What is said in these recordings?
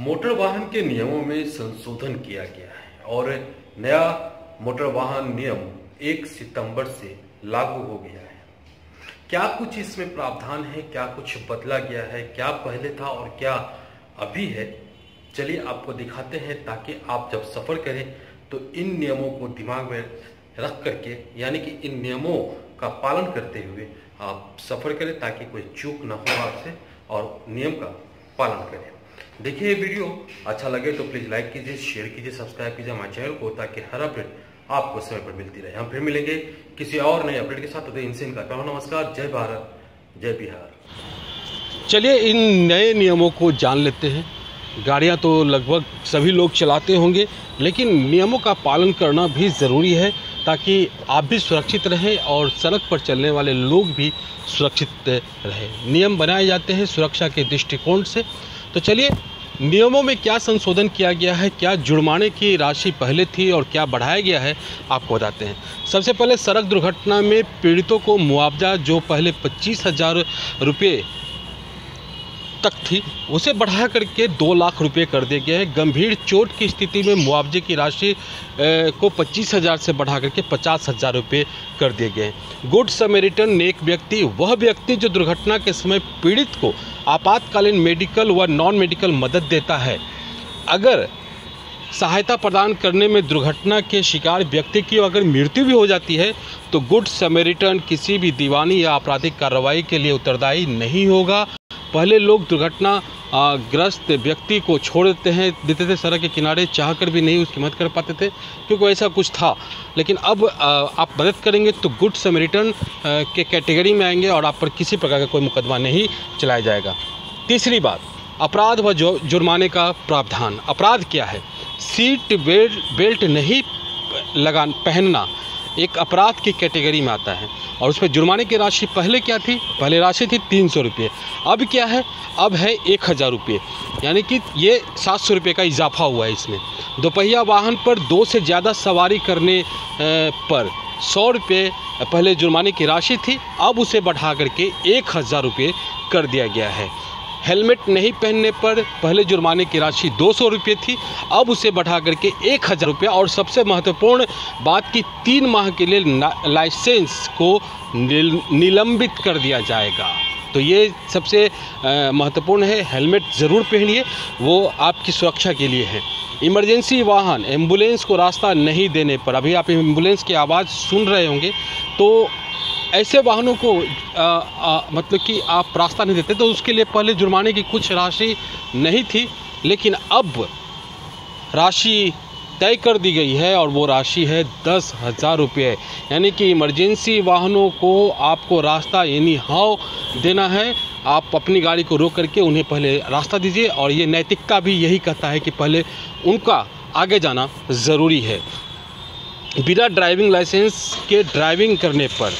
Motor वाहन के नियमों में संशोधन किया गया है और नया मोटर वाहन नियम 1 सितंबर से लागू हो गया है। क्या कुछ इसमें प्रावधान है, क्या कुछ बदला गया है, क्या पहले था और क्या अभी है, चलिए आपको दिखाते हैं ताकि आप जब सफ़र करें तो इन नियमों को दिमाग में रख करके यानी कि इन नियमों का पालन करते हुए आप सफ़र करें ताकि कोई चूक ना हो आपसे और नियम का पालन करें। देखिए ये वीडियो अच्छा लगे तो प्लीज़ लाइक कीजिए, शेयर कीजिए, सब्सक्राइब कीजिए हमारे चैनल को ताकि हर अपडेट आपको समय पर मिलती रहे। हम फिर मिलेंगे किसी और नए अपडेट के साथ। तो इनसे इनका नमस्कार। जय भारत, जय बिहार। चलिए इन नए नियमों को जान लेते हैं। गाड़ियां तो लगभग सभी लोग चलाते होंगे, लेकिन नियमों का पालन करना भी ज़रूरी है ताकि आप भी सुरक्षित रहें और सड़क पर चलने वाले लोग भी सुरक्षित रहें। नियम बनाए जाते हैं सुरक्षा के दृष्टिकोण से। तो चलिए नियमों में क्या संशोधन किया गया है, क्या जुर्माने की राशि पहले थी और क्या बढ़ाया गया है, आपको बताते हैं। सबसे पहले सड़क दुर्घटना में पीड़ितों को मुआवजा जो पहले 25,000 रुपये तक थी उसे बढ़ा करके 2 लाख रुपए कर दिया गया है। गंभीर चोट की स्थिति में मुआवजे की राशि को 25,000 से बढ़ा करके 50,000 रुपये कर दिए गए हैं। गुड समरिटन नेक व्यक्ति वह व्यक्ति जो दुर्घटना के समय पीड़ित को आपातकालीन मेडिकल व नॉन मेडिकल मदद देता है। अगर सहायता प्रदान करने में दुर्घटना के शिकार व्यक्ति की अगर मृत्यु भी हो जाती है तो गुड समरिटन किसी भी दीवानी या आपराधिक कार्रवाई के लिए उत्तरदायी नहीं होगा। पहले लोग दुर्घटना ग्रस्त व्यक्ति को छोड़ देते थे सड़क के किनारे, चाहकर भी नहीं उसकी मदद कर पाते थे क्योंकि ऐसा कुछ था। लेकिन अब आप मदद करेंगे तो गुड समरिटन के कैटेगरी में आएंगे और आप पर किसी प्रकार का कोई मुकदमा नहीं चलाया जाएगा। तीसरी बात, अपराध व जुर्माने का प्रावधान। अपराध क्या है? सीट बेल्ट नहीं पहनना एक अपराध की कैटेगरी में आता है और उस पर जुर्माने की राशि पहले क्या थी? पहले राशि थी 300 रुपये, अब क्या है? अब है 1,000 रुपये, यानी कि ये 700 रुपये का इजाफा हुआ है। इसमें दोपहिया वाहन पर 2 से ज़्यादा सवारी करने पर 100 रुपये पहले जुर्माने की राशि थी, अब उसे बढ़ा करके 1,000 रुपये कर दिया गया है। हेलमेट नहीं पहनने पर पहले जुर्माने की राशि 200 रुपये थी, अब उसे बढ़ा करके 1,000 रुपये और सबसे महत्वपूर्ण बात कि 3 माह के लिए लाइसेंस को निलंबित कर दिया जाएगा। तो ये सबसे महत्वपूर्ण है। हेलमेट ज़रूर पहनिए, वो आपकी सुरक्षा के लिए है। इमरजेंसी वाहन एम्बुलेंस को रास्ता नहीं देने पर, अभी आप एम्बुलेंस की आवाज़ सुन रहे होंगे, तो ऐसे वाहनों को मतलब कि आप रास्ता नहीं देते तो उसके लिए पहले जुर्माने की कुछ राशि नहीं थी, लेकिन अब राशि तय कर दी गई है और वो राशि है 10,000 रुपये। यानी कि इमरजेंसी वाहनों को आपको रास्ता एनी हाउ देना है। आप अपनी गाड़ी को रोक करके उन्हें पहले रास्ता दीजिए और ये नैतिकता भी यही कहता है कि पहले उनका आगे जाना ज़रूरी है। बिना ड्राइविंग लाइसेंस के ड्राइविंग करने पर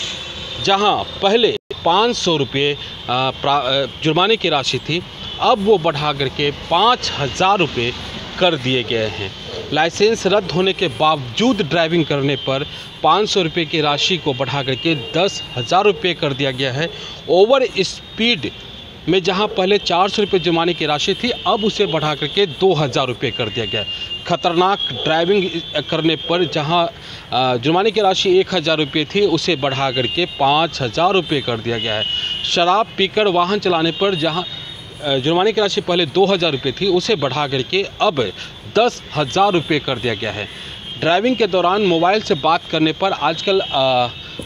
जहां पहले 500 रुपये जुर्माने की राशि थी, अब वो बढ़ा करके 5,000 रुपये कर दिए गए हैं। लाइसेंस रद्द होने के बावजूद ड्राइविंग करने पर 500 रुपये की राशि को बढ़ा करके 10,000 रुपये कर दिया गया है। ओवर स्पीड में जहां पहले 400 रुपये जुर्माने की राशि थी, अब उसे बढ़ा करके 2,000 रुपये कर दिया गया। खतरनाक ड्राइविंग करने पर जहां जुर्माने की राशि 1,000 रुपये थी, उसे बढ़ा करके 5,000 रुपये कर दिया गया है। शराब पीकर वाहन चलाने पर जहां जुर्माने की राशि पहले 2,000 रुपये थी, उसे बढ़ा करके अब 10,000 रुपये कर दिया गया है। ड्राइविंग के दौरान मोबाइल से बात करने पर आजकल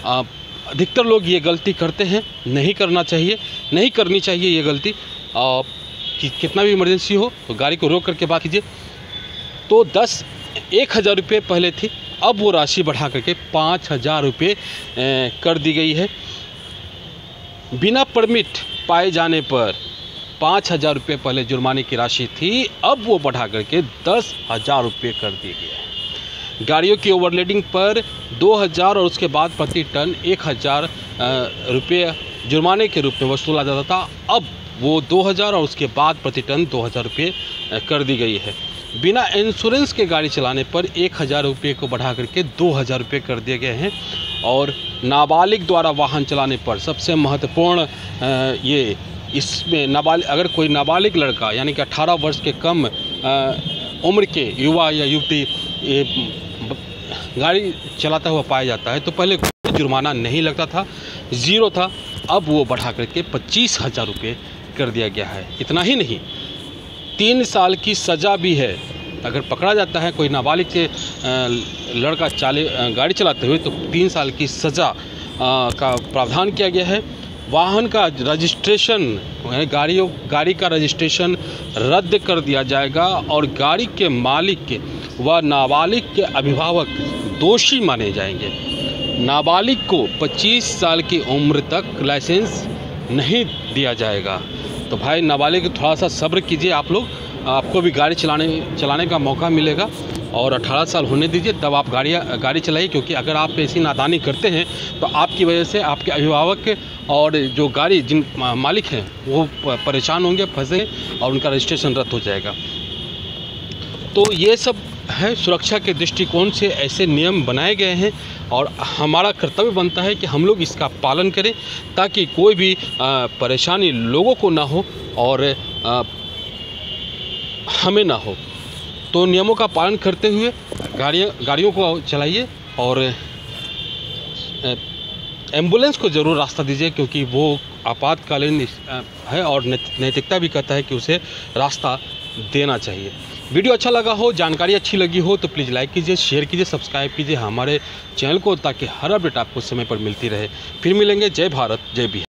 अधिकतर लोग ये गलती करते हैं, नहीं करनी चाहिए ये गलती। कि कितना भी इमरजेंसी हो तो गाड़ी को रोक करके बात कीजिए। तो 1,000 रुपये पहले थी, अब वो राशि बढ़ा करके 5,000 रुपये कर दी गई है। बिना परमिट पाए जाने पर 5,000 रुपये पहले जुर्माने की राशि थी, अब वो बढ़ा करके 10,000 रुपये कर दिए गए हैं। गाड़ियों की ओवरलोडिंग पर 2,000 और उसके बाद प्रति टन 1,000 रुपये जुर्माने के रूप में वसूला जाता था, अब वो 2,000 और उसके बाद प्रति टन 2,000 रुपये कर दी गई है। बिना इंश्योरेंस के गाड़ी चलाने पर 1,000 रुपये को बढ़ा करके 2,000 रुपये कर दिए गए हैं। और नाबालिग द्वारा वाहन चलाने पर सबसे महत्वपूर्ण ये इसमें अगर कोई नाबालिग लड़का यानी कि 18 वर्ष के कम उम्र के युवा या युवती गाड़ी चलाता हुआ पाया जाता है तो पहले कोई जुर्माना नहीं लगता था, 0 था। अब वो बढ़ा करके 25,000 रुपये कर दिया गया है। इतना ही नहीं, 3 साल की सज़ा भी है। अगर पकड़ा जाता है कोई नाबालिग से लड़का गाड़ी चलाते हुए तो 3 साल की सज़ा का प्रावधान किया गया है। वाहन का रजिस्ट्रेशन, गाड़ी का रजिस्ट्रेशन रद्द कर दिया जाएगा और गाड़ी के मालिक व नाबालिग के अभिभावक दोषी माने जाएंगे। नाबालिग को 25 साल की उम्र तक लाइसेंस नहीं दिया जाएगा। तो भाई नाबालिग थोड़ा सा सब्र कीजिए आप लोग, आपको भी गाड़ी चलाने का मौका मिलेगा और 18 साल होने दीजिए तब आप गाड़ी चलाइए, क्योंकि अगर आप ऐसी नादानी करते हैं तो आपकी वजह से आपके अभिभावक और जो गाड़ी जिन मालिक हैं वो परेशान होंगे, फंसे और उनका रजिस्ट्रेशन रद्द हो जाएगा। तो ये सब है, सुरक्षा के दृष्टिकोण से ऐसे नियम बनाए गए हैं और हमारा कर्तव्य बनता है कि हम लोग इसका पालन करें ताकि कोई भी परेशानी लोगों को ना हो और हमें ना हो। तो नियमों का पालन करते हुए गाड़ियों को चलाइए और एम्बुलेंस को ज़रूर रास्ता दीजिए, क्योंकि वो आपातकालीन है और नैतिकता भी कहता है कि उसे रास्ता देना चाहिए। वीडियो अच्छा लगा हो, जानकारी अच्छी लगी हो तो प्लीज़ लाइक कीजिए, शेयर कीजिए, सब्सक्राइब कीजिए हमारे चैनल को ताकि हर अपडेट आपको समय पर मिलती रहे। फिर मिलेंगे। जय भारत, जय बिहार।